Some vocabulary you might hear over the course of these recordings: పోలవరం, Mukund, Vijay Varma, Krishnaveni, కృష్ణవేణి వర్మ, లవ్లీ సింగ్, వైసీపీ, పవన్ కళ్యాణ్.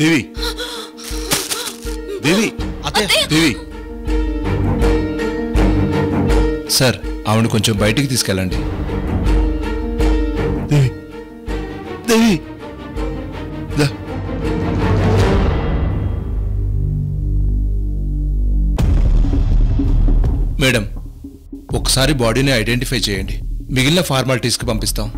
देवी, देवी, देवी, sir, आवनु कुछ बैठक तीसुकेल्लंडी। देवी, देवी, मैडम, ఒకసారి बॉडी ने ఐడెంటిఫై చేయండి, మిగిలిన ఫార్మాలిటీస్ కి పంపిస్తాం।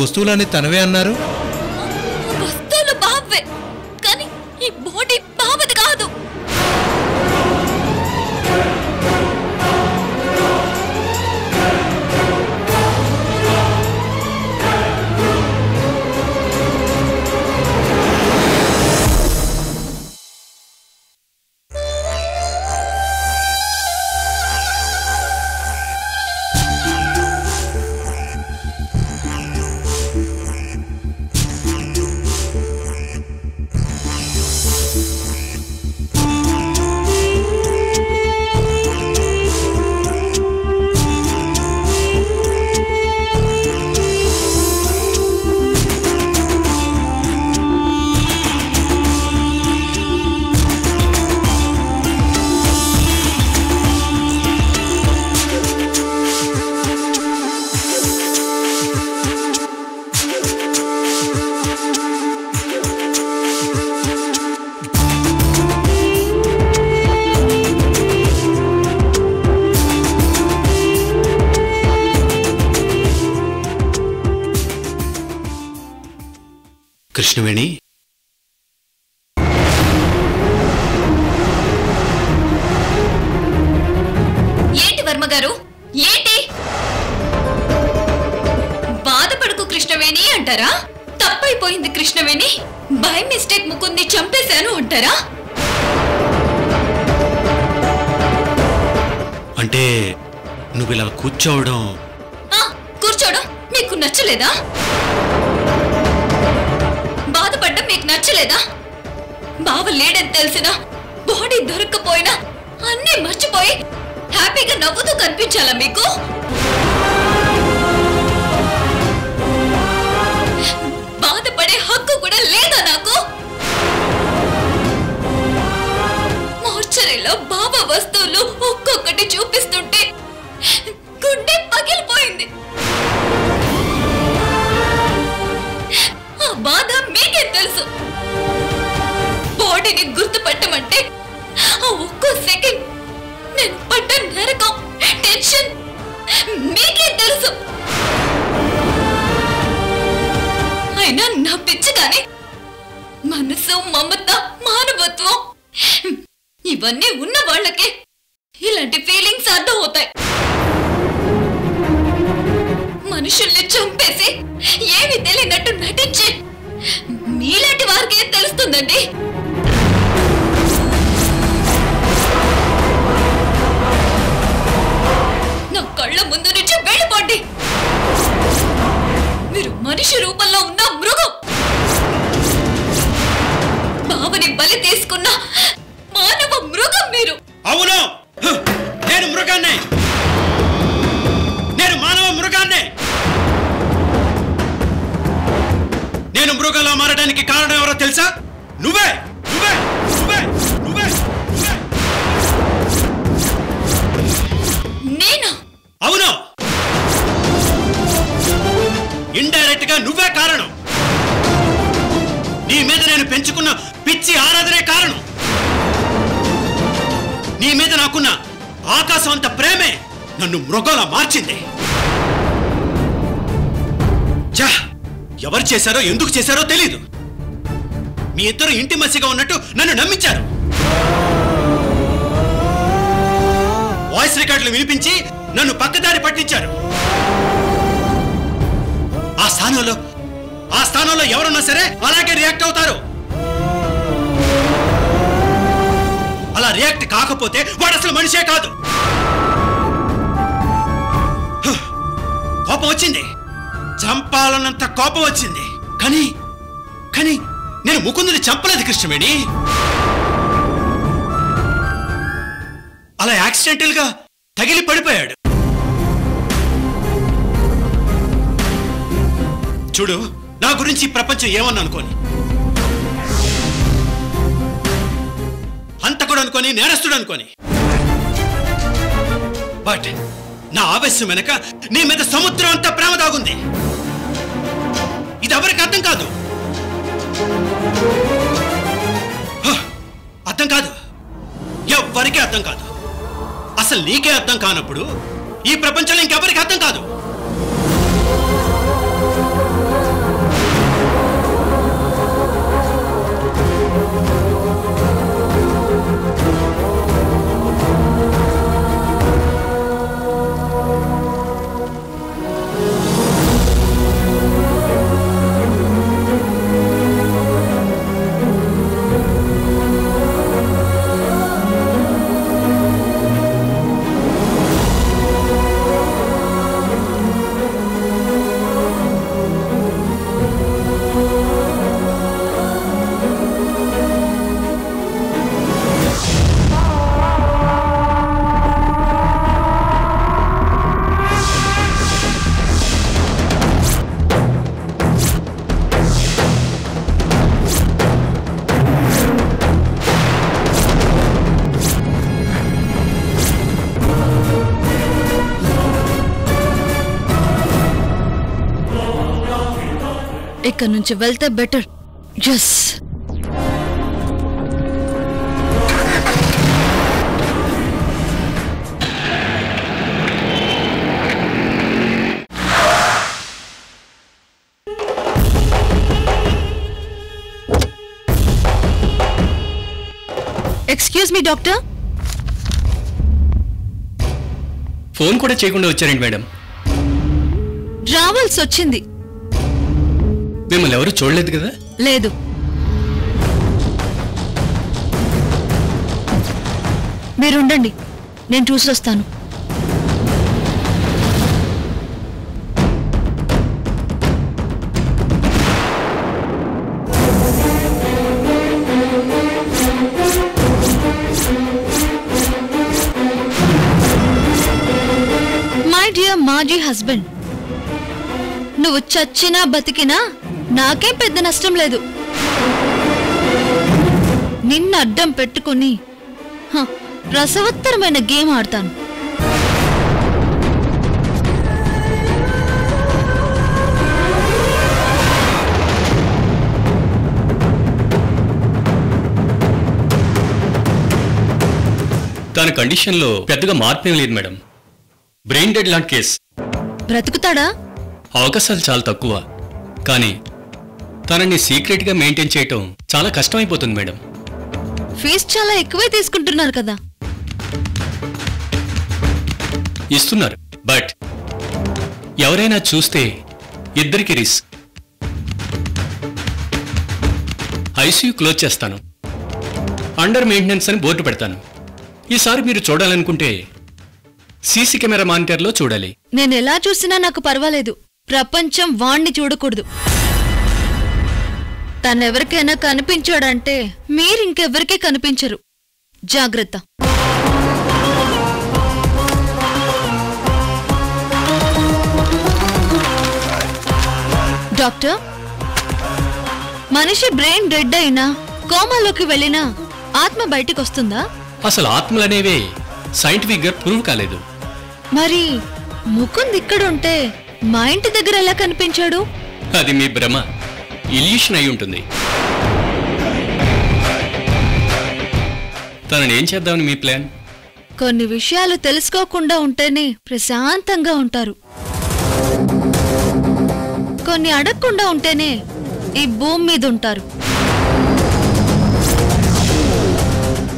వస్తువులని తనవే అన్నారు। వస్తువులు బావే కానీ ఈ బాడీ బావది కాదు। कृष्णवेणी वर्मगारू बाधपड़कु कृष्णवेणी अंटारा तप्पैपोयिंदि कृष्णवेणी बाय मिस्टेक मुकुंदि चंपेशानु अंटारा अंटे नुव्वु इला कूर्चोवडं मीकु नच्चलेदा నచ్చలేదా బావ లేడని తెలిసినా బాడీ దొరకకపోయినా అన్నీ మర్చిపోయి హ్యాపీగా నవ్వుతూ కనిపించాలా మీకు? బాధపడే హక్కు కూడా లేదా నాకు? మోర్చరీలో బావ వస్తువులు ఒక్కొక్కటి చూపిస్తుంటే గుండె పగిలిపోయింది। ఆ బాధ మీకే తెలుసు। బాడీని గుర్తుపట్టమంటే ఆ ఒక్క సెకండ్ నేను పడ్డ నరకం టెన్షన్ మీకే తెలుసు। అయినా నా పిచ్చిగానే మనసు మమత మానవత్వం ఇవన్నీ ఉన్న వాళ్ళకే ఇలాంటి ఫీలింగ్స్ అర్థం అవుతాయి। మనుషుల్ని చంపేసి ఏమీ తెలియనట్టు నటించి మీలాంటి వారికి ఏం తెలుస్తుందండి? నా కళ్ళ ముందు నుంచి వెళ్ళిపోండి। మీరు మనిషి రూపంలో ఉన్న మృగం। బావని బలి తీసుకున్న మానవ మృగం మీరు। అవును, इंडైరెక్ట్ గా నువ్వే కారణం నీ మీద నేను పెంచుకున్న పిచ్చి ఆరాధనే కారణం నీ మీద నాకున్న ఆకాశంత ప్రేమే నన్ను మృగలా మార్చింది జా ఎవరు చేశారో ఎందుకు చేశారో తెలియదు మీ ఇద్దరు ఇంటిమసిగా ఉన్నట్టు నన్ను నమ్మించారు వాయిస్ రికార్డులు వినిపించి నన్ను పక్కదారి పట్టించారు ఆ స్థానంలో ఎవరన్నా సరే అలాగే రియాక్ట్ అవుతారు అలా రియాక్ట్ కాకపోతే వాడు అసలు మనిషే కాదు కోపం వచ్చింది చంపాలన్నంత కోపం వచ్చింది కానీ కానీ నేను ముకుందుని చంపలేదు కృష్ణవేణి అలా యాక్సిడెంటల్ గా తగిలి పడిపోయాడు చూడు నా గురించి ప్రపంచం ఏమన్నా అనుకోని హంతకుడు అనుకోని నేరస్తుడు అనుకోని బట్ నా ఆవేశం వెనక నీ మీద సముద్రం అంతా ప్రేమ దాగుంది ఇది ఎవరికి అర్థం కాదు ఎవ్వరికీ అర్థం కాదు అసలు నీకే అర్థం కానప్పుడు ఈ ప్రపంచంలో ఇంకెవరికి అర్థం కాదు ఇక్కడ నుంచి వెళ్తే better yes excuse me doctor phone కూడా చేయకుండా వచ్చారండి మేడం రావాల్సి వచ్చింది మిమ్మల్ని ఎవరు చూడలేదు కదా లేదు మీరుండండి నేను చూసి వస్తాను మై డియర్ మాజీ హస్బెండ్ నువ్వు చచ్చినా బతికినా నాకేం పెద్ద నష్టం లేదు నిన్ను అడ్డం పెట్టుకుని రసవత్తరమైన గేమ్ ఆడతాను తన కండిషన్లో పెద్దగా మార్పేం లేదు మేడం బ్రెయిన్ డెడ్ లాంటి కేసు బ్రతుకుతాడా అవకాశాలు చాలా తక్కువ కానీ తనని సీక్రెట్ గా మెయింటైన్ చేయటం చాలా కష్టమైపోతుంది మేడం ఫీజు చాలా ఎక్కువే తీసుకుంటున్నారు కదా ఇస్తున్నారు బట్ ఎవరైనా చూస్తే ఇద్దరికి రిస్క్ ఐసీయూ క్లోజ్ చేస్తాను అండర్ మెయింటెనెన్స్ అని బోర్డు పెడతాను ఈసారి మీరు చూడాలనుకుంటే సీసీ కెమెరా మానిటర్లో చూడాలి నేను ఎలా చూసినా నాకు పర్వాలేదు ప్రపంచం వాణ్ణి చూడకూడదు తనెవరికైనా కనిపించాడంటే మీరింకెవరికీ కనిపించరు జాగ్రత్త డాక్టర్ మనిషి బ్రెయిన్ డెడ్ అయినా కోమాలోకి వెళ్ళినా ఆత్మ బయటికి వస్తుందా? అసలు ఆత్మలనేవే సైంటిఫిక్ గా ప్రూవ్ కాలేదు. మరి ముకుంద్ ఇక్కడ ఉంటే మా ఇంటి దగ్గర ఎలా కనిపించాడు? అది మీ భ్రమ, ఇల్యూషన్ అయి ఉంటుంది. తనని ఏం చేద్దామని మీ ప్లాన్? కొన్ని విషయాలు తెలుసుకోకుండా ఉంటేనే ప్రశాంతంగా ఉంటారు, కొన్ని అడగకుండా ఉంటేనే ఈ భూమి మీద ఉంటారు.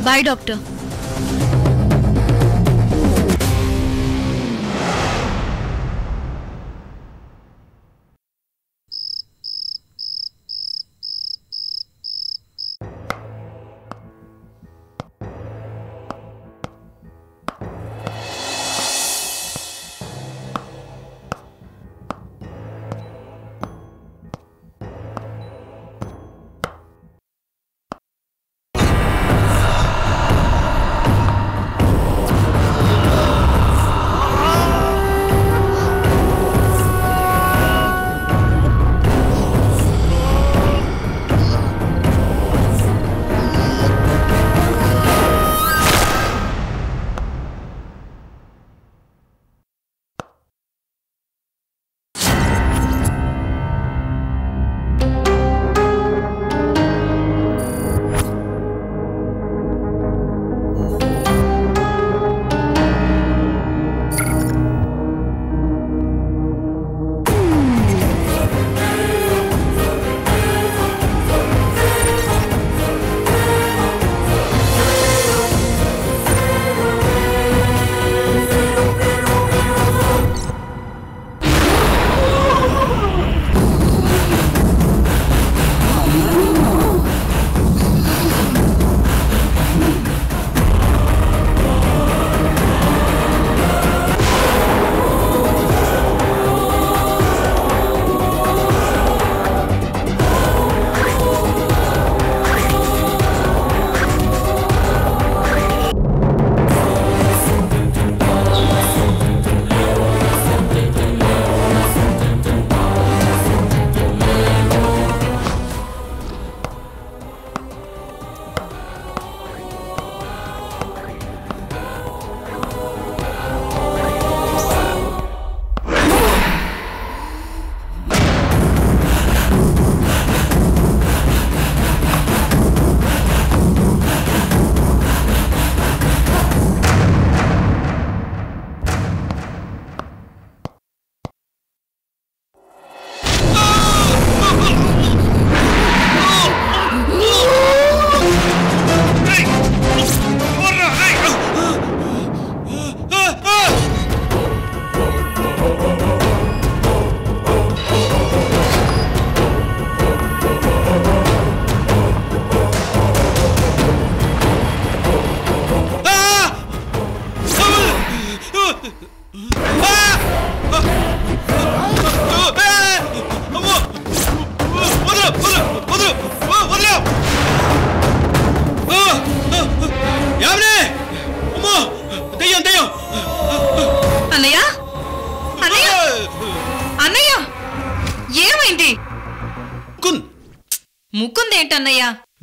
Bye doctor.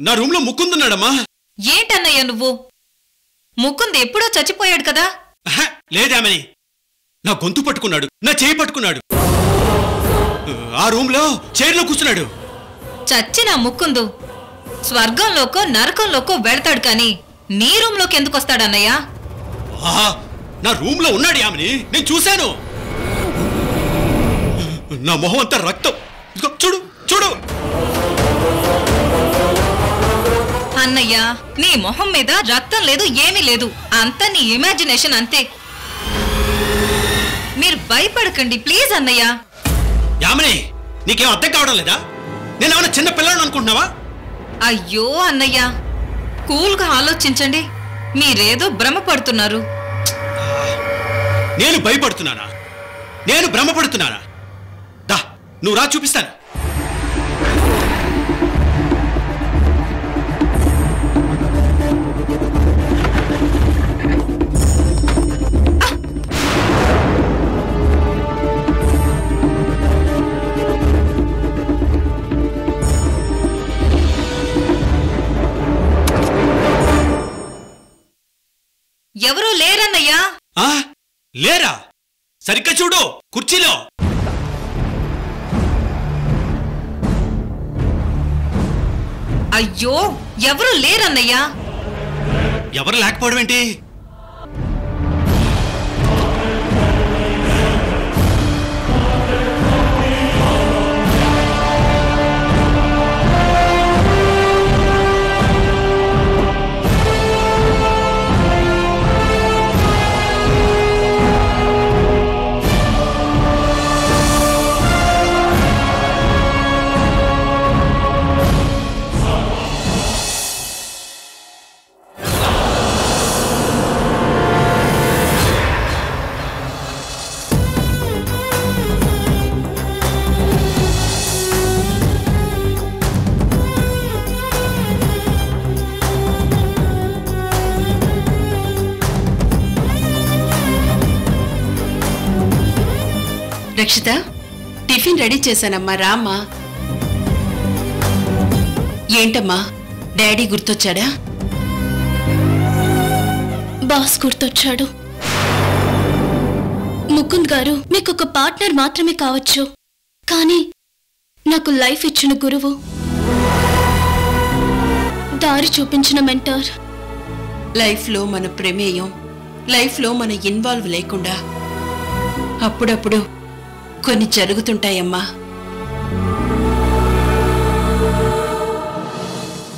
నా రూమ్ లో ముకుంద్ ఉన్నాడమ్మా. ఏంటన్నయ్యా నువ్వు? ముకుంద్ ఎప్పుడో చచ్చిపోయాడు కదా? లేదామని నా గొంతు పట్టుకున్నాడు, నా చేయి పట్టుకున్నాడు, ఆ రూమ్ లో చైర్లో కూర్చున్నాడు. చచ్చిన ముకుందు స్వర్గంలోకో నరకంలోకో వెళ్తాడు కానీ నీ రూమ్ లోకి ఎందుకు వస్తాడన్నయ్యా? నా రూమ్ లో ఉన్నాడు యామని, నేను చూశాను. నా మొహం అంతా రక్తం, చూడు చూడు. అన్నయ్య, నీ మొహం మీద రక్తం లేదు, ఏమీ లేదు, అంతా నీ ఇమాజినేషన్ అంతే. మీరు భయపడకండి ప్లీజ్ అన్నయ్య. యామిని, నీకేం అర్థం కావడం లేదా? నేనేమైనా చిన్న పిల్లలను అనుకుంటున్నావా? అయ్యో అన్నయ్య, కూల్గా ఆలోచించండి, మీరేదో భ్రమపడుతున్నారు. నేను భయపడుతున్నానా? నేను భ్రమపడుతున్నానా? దా నువ్వు రా, చూపిస్తాను. ఎవరు లేరన్నయ్యా? ఆ లేరా? సరిగ్గా చూడు కుర్చీలో. అయ్యో ఎవరు లేరన్నయ్యా? ఎవరు లేకపోవడం ఏంటి? రక్షిత టిఫిన్ రెడీ చేశానమ్మా రామ్మా. ఏంటమ్మా డాడీ గుర్తొచ్చాడా? బాస్ గుర్తొచ్చాడు. ముకుంద్ గారు మీకు ఒక పార్ట్నర్ మాత్రమే కావచ్చు, కానీ నాకు లైఫ్ ఇచ్చిన గురువు, దారి చూపించిన మెంటర్. లైఫ్లో మన ప్రమేయం, లైఫ్లో మన ఇన్వాల్వ్ లేకుండా అప్పుడప్పుడు కొన్ని జరుగుతుంటాయమ్మా.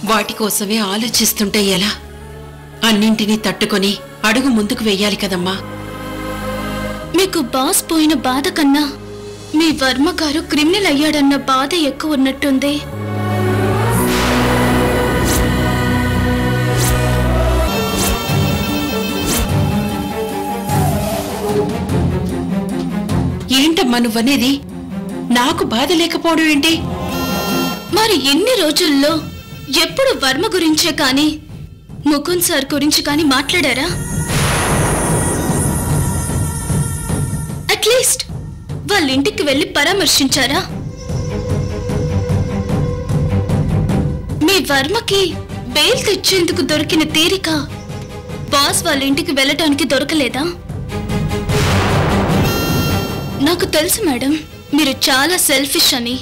వాటి కోసమే ఆలోచిస్తుంటే ఎలా? అన్నింటినీ తట్టుకొని అడుగు ముందుకు వేయాలి కదమ్మా. మీకు బాస్ పోయిన బాధ కన్నా మీ వర్మ గారు క్రిమినల్ అయ్యాడన్న బాధ ఎక్కువ ఉన్నట్టుంది. ఏంటమ్మా నువ్వనేది? నాకు బాధ లేకపోవడం ఏంటి? మరి ఎన్ని రోజుల్లో ఎప్పుడు వర్మ గురించే కానీ ముకుంద్ సార్ గురించి కానీ మాట్లాడారా? అట్లీస్ట్ వాళ్ళ ఇంటికి వెళ్ళి పరామర్శించారా? మీ వర్మకి బెయిల్ తెచ్చేందుకు దొరికిన తీరిక బాస్ వాళ్ళ ఇంటికి వెళ్ళటానికి దొరకలేదా? నాకు తెలుసు మేడం, మీరు చాలా సెల్ఫిష్ అని.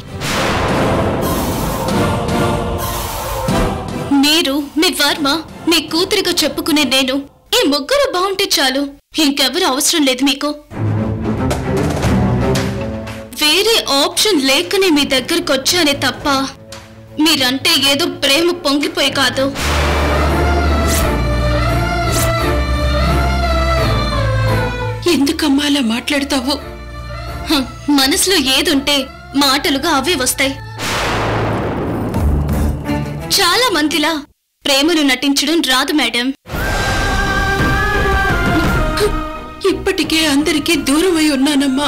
మీరు, మీ వర్మ, మీ కూతురిగా చెప్పుకునే నేను, ఈ ముగ్గురు బాగుంటే చాలు, ఇంకెవరు అవసరం లేదు మీకు. వేరే ఆప్షన్ లేకనే మీ దగ్గరకు వచ్చానే తప్ప మీరంటే ఏదో ప్రేమ పొంగిపోయి కాదు. ఎందుకమ్మా అలా మాట్లాడతావు? మనసులో ఏదుంటే మాటలుగా అవే వస్తాయి. చాలా మందిలా ప్రేమను నటించడం రాదు మేడం. ఇప్పటికే అందరికీ దూరమై ఉన్నానమ్మా,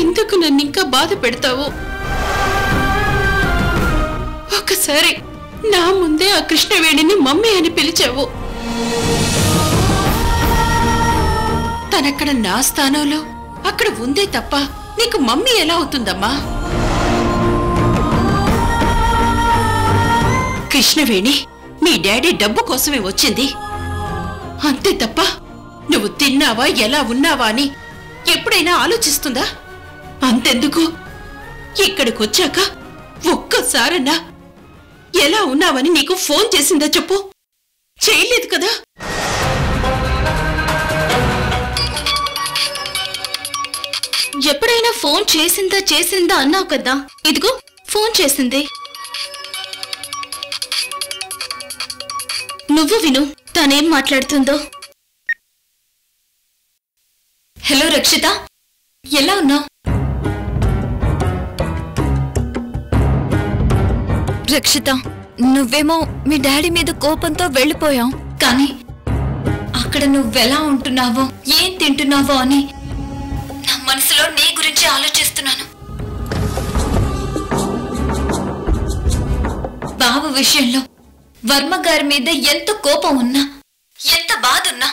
ఎందుకు నన్ను ఇంకా బాధ పెడతావు? ఒకసారి నా ముందే ఆ కృష్ణవేణిని మమ్మీ అని పిలిచావు. తనక్కడ నా స్థానంలో అక్కడ ఉందే తప్ప నీకు మమ్మీ ఎలా అవుతుందమ్మా? కృష్ణవేణి మీ డాడీ డబ్బు కోసమే వచ్చింది అంతే తప్ప నువ్వు తిన్నావా ఎలా ఉన్నావా అని ఎప్పుడైనా ఆలోచిస్తుందా? అంతెందుకు ఇక్కడికొచ్చాక ఒక్కసారన్నా ఎలా ఉన్నావని నీకు ఫోన్ చేసిందా చెప్పు? చేయలేదు కదా. ఎప్పుడైనా ఫోన్ చేసిందా చేసిందా అన్నావు కదా, ఇదిగో ఫోన్ చేసింది. నువ్వు విను తనేం మాట్లాడుతుందో. హలో రక్షిత, ఎలా ఉన్నావు? రక్షిత నువ్వేమో మీ డాడీ మీద కోపంతో వెళ్ళిపోయావు, కానీ అక్కడ నువ్వెలా ఉంటున్నావో ఏం తింటున్నావో అని మనసులో నీ గురించి ఆలోచిస్తున్నాను. బాబు విషయంలో వర్మ గారి మీద ఎంత కోపం ఉన్నా, ఎంత బాధ ఉన్నా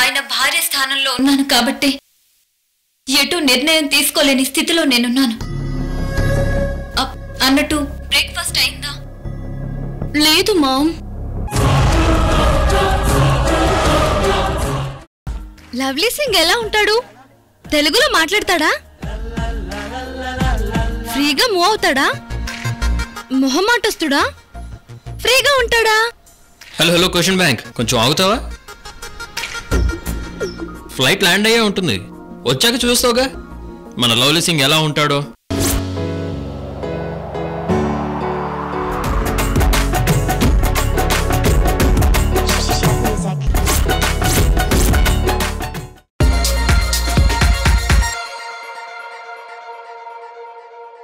ఆయన భార్య స్థానంలో ఉన్నాను కాబట్టి ఎటు నిర్ణయం తీసుకోలేని స్థితిలో నేనున్నాను. అన్నట్టు బ్రేక్ఫాస్ట్ అయిందా? లేదు మామ్. లవ్లీ సింగ్ ఎలా ఉంటాడు? తెలుగులో మాట్లాడతాడా? ఫ్రీగా మూవ్ అవుతాడా? మొహమాటస్తుడా? ఫ్రీగా ఉంటాడా? హలో హలో క్వశ్చన్ బ్యాంక్, కొంచెం ఆగుతావా? ఫ్లైట్ ల్యాండ్ అయ్యే ఉంటుంది, వచ్చాక చూస్తావుగా మన లవ్లీ సింగ్ ఎలా ఉంటాడో.